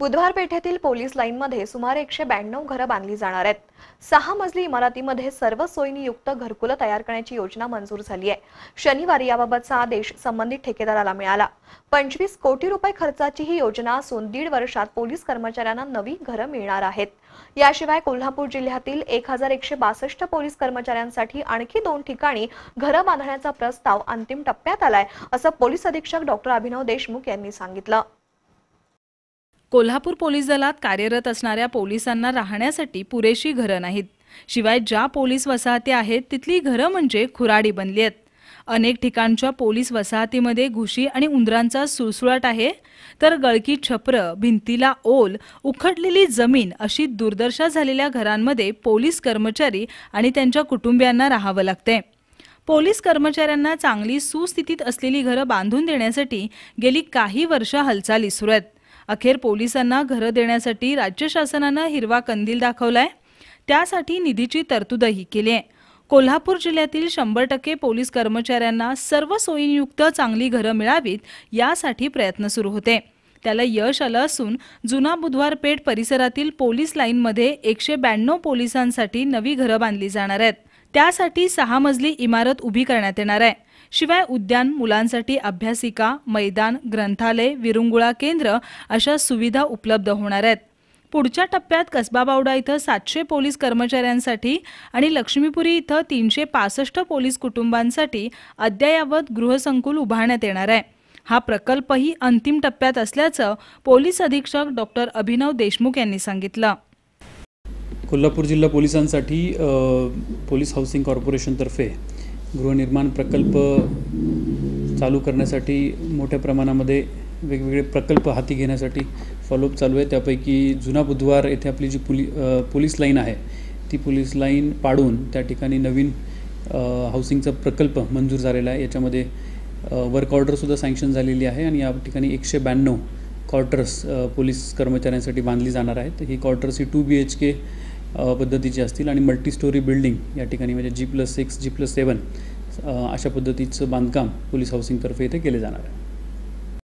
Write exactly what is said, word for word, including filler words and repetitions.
बुधवार पेठेतील पोलीस लाईनमध्ये सुमारे एकशे ब्याण्णव घरे बांधली जाणार आहेत। सहा मजली इमारतीमध्ये सर्व सोयींयुक्त घरकुल तयार करण्याची योजना मंजूर झाली आहे। शनिवारी याबाबतचा आदेश संबंधित ठेकेदाराला मिळाला। पंचवीस कोटी रुपये खर्चाची ही योजना असून दीड वर्षात पोलीस कर्मचाऱ्यांना नवी घरे मिळणार आहेत। याशिवाय कोल्हापूर जिल्ह्यातील एक हजार एकशे बासष्ट पोलीस कर्मचाऱ्यांसाठी आणखी दोन ठिकाणी घरे बांधण्याचा प्रस्ताव अंतिम टप्प्यात आलाय, असे पोलीस अधीक्षक डॉ अभिनव देशमुख यांनी सांगितलं। कोल्हापूर पोलीस दलात कार्यरत असणाऱ्या पोलिसांना राहण्यासाठी पुरेशी घरे नाहीत। शिवाय ज्या पोलीस वसाहती आहेत तिथली घरे म्हणजे खुराडी बनली आहेत। अनेक ठिकाणच्या पोलीस वसाहतीमध्ये घुशी आणि उंदरांचा सुळसुळाट आहे, तर गळकी छप्र, भिंतीला ओल, उखडलेली जमीन अशी दुर्दशा झालेल्या घरांमध्ये पोलीस कर्मचारी आणि त्यांच्या कुटुंबियांना राहावे लागते। पोलीस कर्मचाऱ्यांना चांगली सुस्थितीत असलेली घरे बांधून देण्यासाठी गेली काही वर्ष हालचाली सुरू आहेत। अखेर पोलिसांना घरे देण्यासाठी राज्य शासनाने हिरवा कंदील दाखवलाय, त्यासाठी निधीची तरतूदही केली आहे। कोल्हापूर जिल्ह्यातील शंभर टक्के पोलीस कर्मचाऱ्यांना सर्व सोयींयुक्त चांगली घरे मिळावीत यासाठी प्रयत्न सुरू होते, त्याला यश आले असून जुना बुधवार पेठ परिसरातील पोलीस लाईनमध्ये एकशे ब्याण्णव पोलिसांसाठी नवी घरे बांधली जाणार आहेत। त्यासाठी सहा मजली इमारत उभी करण्यात येणार आहे। शिवाय उद्यान, मुलांसाठी अभ्यासिका, मैदान, ग्रंथालय, विरंगुळा केंद्र अशा सुविधा उपलब्ध होणार आहेत। पुढच्या टप्प्यात कसबा बावडा इथं सातशे पोलीस कर्मचाऱ्यांसाठी आणि लक्ष्मीपुरी इथं तीनशे पासष्ट पोलीस कुटुंबांसाठी अद्ययावत गृहसंकुल उभारण्यात येणार आहे। हा प्रकल्पही अंतिम टप्प्यात असल्याचं पोलीस अधीक्षक डॉ अभिनव देशमुख यांनी सांगितलं। कोल्हापूर जिल्हा पोलिसांसाठी पोलीस हाऊसिंग कॉर्पोरेशनतर्फे गृहनिर्माण प्रकल्प चालू करण्यासाठी मोठ्या प्रमाणामध्ये वेगवेगळे प्रकल्प हाती घेण्यासाठी फॉलोअप चालू आहे। त्यापैकी जुना बुधवार येथे आपली जी पोली पोलीस लाईन आहे ती पोलीस लाईन पाडून त्या ठिकाणी नवीन हाऊसिंगचा प्रकल्प मंजूर झालेला आहे। याच्यामध्ये वर्क ऑर्डरसुद्धा सँक्शन झालेली आहे आणि या ठिकाणी एकशे ब्याण्णव क्वार्टर्स पोलीस कर्मचाऱ्यांसाठी बांधली जाणार आहेत। ही क्वार्टर्स ही टू बी एच के पद्धतीची असतील आणि मल्टीस्टोरी बिल्डिंग या ठिकाणी म्हणजे G plus six G plus seven अशा पद्धतीचं बांधकाम पोलीस हाऊसिंगतर्फे इथे केले जाणार आहे।